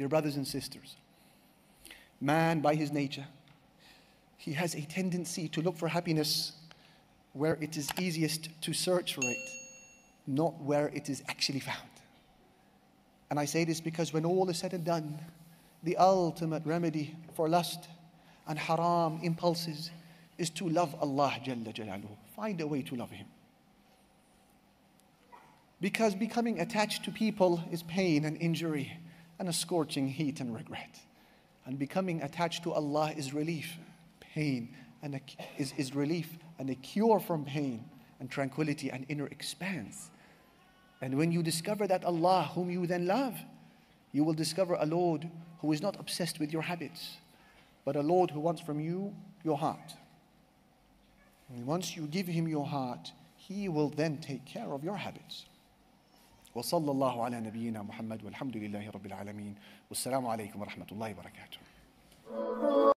Dear brothers and sisters, man by his nature, he has a tendency to look for happiness where it is easiest to search for it, not where it is actually found. And I say this because when all is said and done, the ultimate remedy for lust and haram impulses is to love Allah Jalla Jalaluhu. Find a way to love Him. Because becoming attached to people is pain and injury and a scorching heat and regret. And becoming attached to Allah is relief, pain, and a cure from pain and tranquility and inner expanse. And when you discover that Allah whom you then love, you will discover a Lord who is not obsessed with your habits, but a Lord who wants from you your heart. And once you give Him your heart, He will then take care of your habits. وصلى الله على نبينا محمد والحمد لله رب العالمين والسلام عليكم ورحمة الله وبركاته.